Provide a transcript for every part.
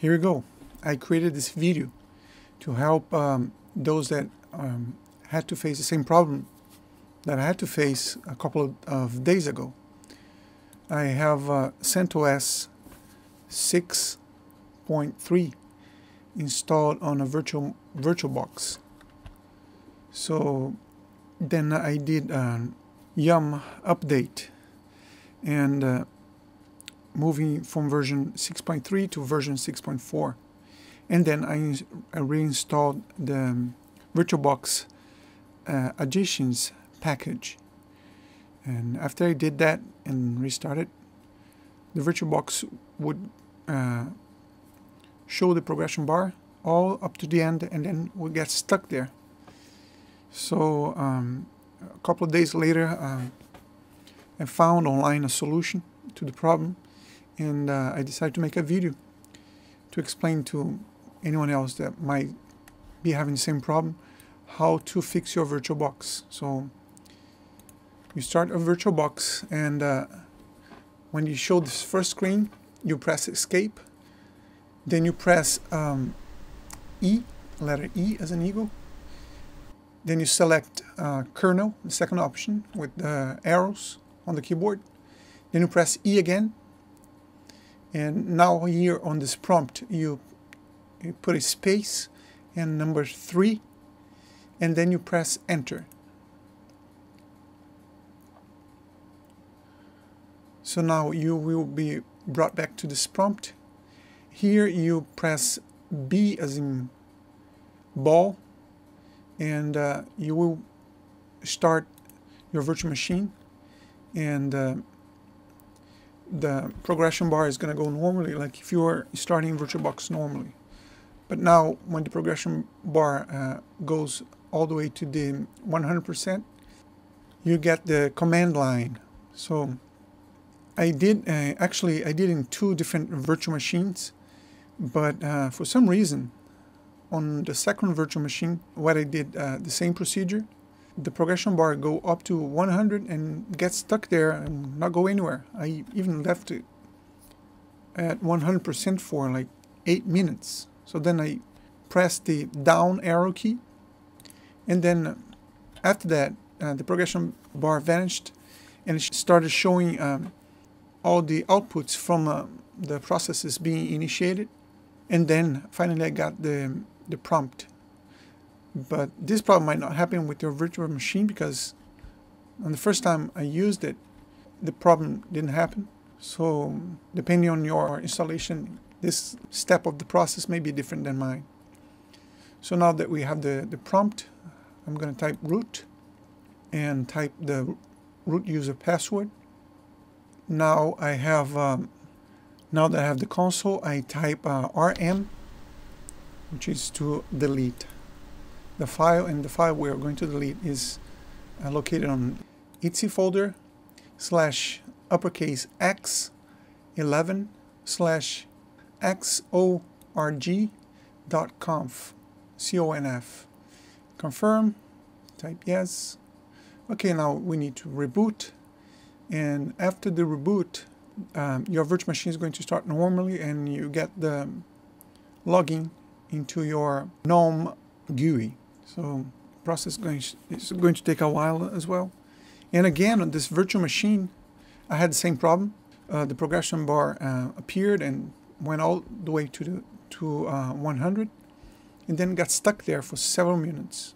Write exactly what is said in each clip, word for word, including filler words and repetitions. Here we go. I created this video to help um, those that um, had to face the same problem that I had to face a couple of days ago. I have uh, CentOS six point three installed on a virtual VirtualBox. So then I did a yum update and uh, moving from version six point three to version six point four, and then I, I reinstalled the um, VirtualBox uh, additions package. And after I did that and restarted, the VirtualBox would uh, show the progression bar all up to the end, and then we get stuck there. So um, a couple of days later, uh, I found online a solution to the problem, and uh, I decided to make a video to explain to anyone else that might be having the same problem how to fix your VirtualBox. So you start a VirtualBox, and uh, when you show this first screen, you press escape, then you press um, E, letter E as an eagle, then you select uh, kernel, the second option with the arrows on the keyboard, then you press E again, and now here on this prompt you, you put a space and number three, and then you press enter. So now you will be brought back to this prompt. Here you press B as in ball, and uh, you will start your virtual machine, and uh, the progression bar is going to go normally, like if you are starting VirtualBox normally. But now when the progression bar uh, goes all the way to the one hundred percent, you get the command line. So I did uh, actually I did in two different virtual machines, but uh, for some reason on the second virtual machine, what I did uh, the same procedure, the progression bar go up to one hundred and get stuck there and not go anywhere. I even left it at one hundred percent for like eight minutes. So then I pressed the down arrow key, and then after that uh, the progression bar vanished, and it started showing um, all the outputs from uh, the processes being initiated, and then finally I got the, the prompt. But this problem might not happen with your virtual machine, because on the first time I used it, the problem didn't happen. So depending on your installation, this step of the process may be different than mine. So now that we have the, the prompt, I'm going to type root and type the root user password. Now I have, um, now that I have the console, I type uh, R M, which is to delete. The file and the file we are going to delete is uh, located on itsy folder slash uppercase x eleven slash xorg.conf. C O N F. Confirm. Type yes. Okay, now we need to reboot, and after the reboot, um, your virtual machine is going to start normally, and you get the login into your GNOME G U I. So the process going is going to take a while as well. And again, on this virtual machine, I had the same problem. Uh, the progression bar uh, appeared and went all the way to the, to uh, one hundred, and then got stuck there for several minutes.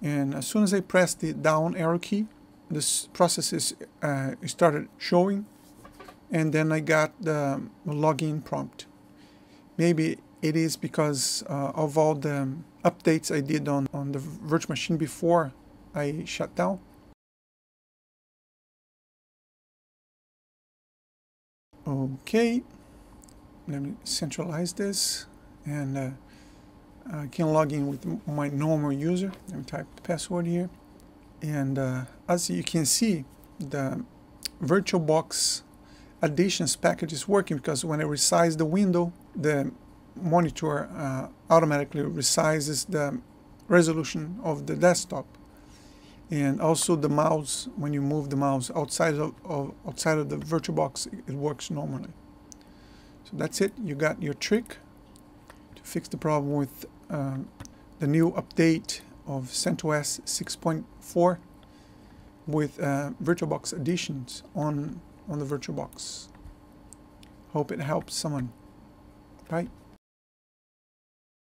And as soon as I pressed the down arrow key, this process is, uh, started showing, and then I got the login prompt. Maybe it is because uh, of all the updates I did on, on the virtual machine before I shut down. Okay, let me centralize this, and uh, I can log in with my normal user. Let me type the password here, and uh, as you can see, the VirtualBox additions package is working, because when I resize the window, the monitor uh, automatically resizes the resolution of the desktop, and also the mouse, when you move the mouse outside of, of outside of the VirtualBox, it works normally. So that's it. You got your trick fix the problem with um, the new update of CentOS six point four with uh, VirtualBox additions on on the VirtualBox. Hope it helps someone. Bye.